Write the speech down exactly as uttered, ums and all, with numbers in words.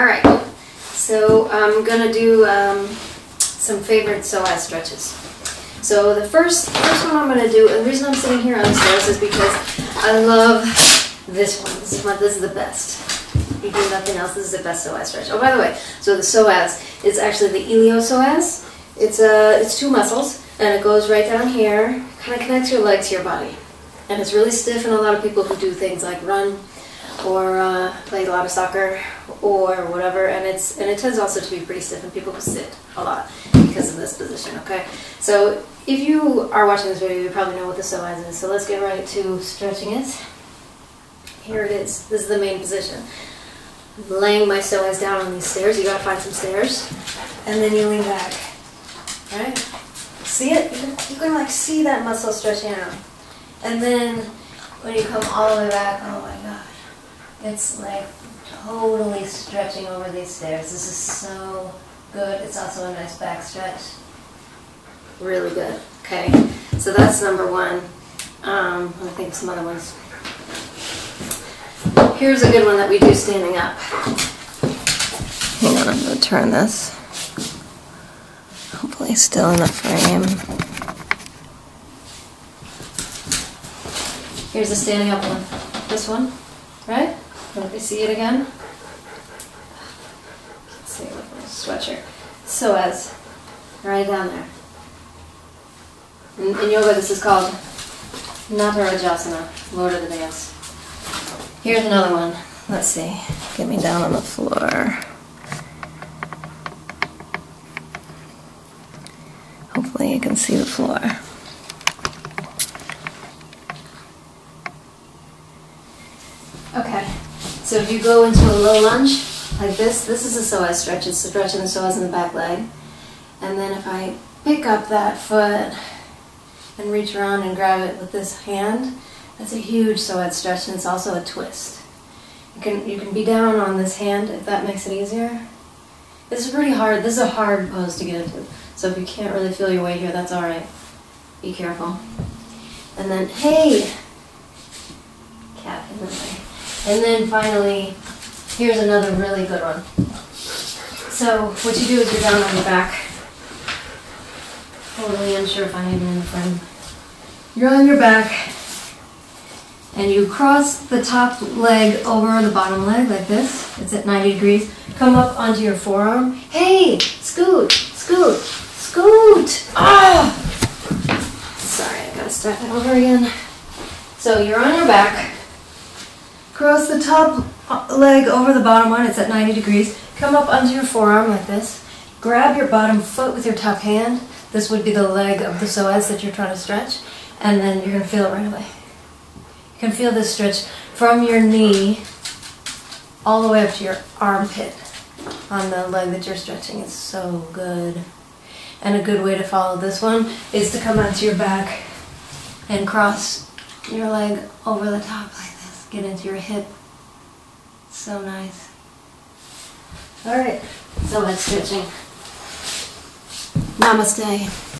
Alright, so I'm gonna do um, some favorite psoas stretches. So the first, first one I'm gonna do, and the reason I'm sitting here on the stairs is because I love this one. This one, this is the best. If you do nothing else, this is the best psoas stretch. Oh, by the way, so the psoas is actually the iliopsoas. It's a, it's two muscles, and it goes right down here, kind of connects your legs to your body. And it's really stiff, and a lot of people who do things like run, or uh, play a lot of soccer, or whatever, and it's and it tends also to be pretty stiff, and people who sit a lot because of this position, okay? So if you are watching this video, you probably know what the psoas is, so let's get right to stretching it. Here it is. This is the main position. I'm laying my psoas down on these stairs. You gotta find some stairs, and then you lean back, right? See it? You can like see that muscle stretching out. And then when you come all the way back, oh my god. It's like totally stretching over these stairs. This is so good. It's also a nice back stretch. Really good. Okay, so that's number one. Um, I think some other ones. Here's a good one that we do standing up. Hang on, I'm going to turn this. Hopefully still in the frame. Here's the standing up one. This one, right? Let me see it again. Let's see, look at my sweatshirt. Psoas, right down there. In, in yoga, this is called Natarajasana, Lord of the Dance. Here's another one. Let's see. Get me down on the floor. Hopefully, you can see the floor. Okay. So if you go into a low lunge, like this, this is a psoas stretch. It's stretching the psoas in the back leg. And then if I pick up that foot and reach around and grab it with this hand, that's a huge psoas stretch, and it's also a twist. You can, you can be down on this hand if that makes it easier. This is pretty hard. This is a hard pose to get into. So if you can't really feel your way here, that's all right. Be careful. And then, hey! Cat in the way. And then finally, here's another really good one. So what you do is you're down on the back. Totally unsure if I'm even in the frame. You're on your back, and you cross the top leg over the bottom leg like this. It's at ninety degrees. Come up onto your forearm. Hey, scoot, scoot, scoot. Ah! Sorry, I gotta start that over again. So you're on your back. Cross the top leg over the bottom one, it's at ninety degrees. Come up onto your forearm like this. Grab your bottom foot with your top hand. This would be the leg of the psoas that you're trying to stretch. And then you're going to feel it right away. You can feel this stretch from your knee all the way up to your armpit on the leg that you're stretching. It's so good. And a good way to follow this one is to come onto your back and cross your leg over the top like this. Get into your hip. So nice. All right, so much stretching. Namaste.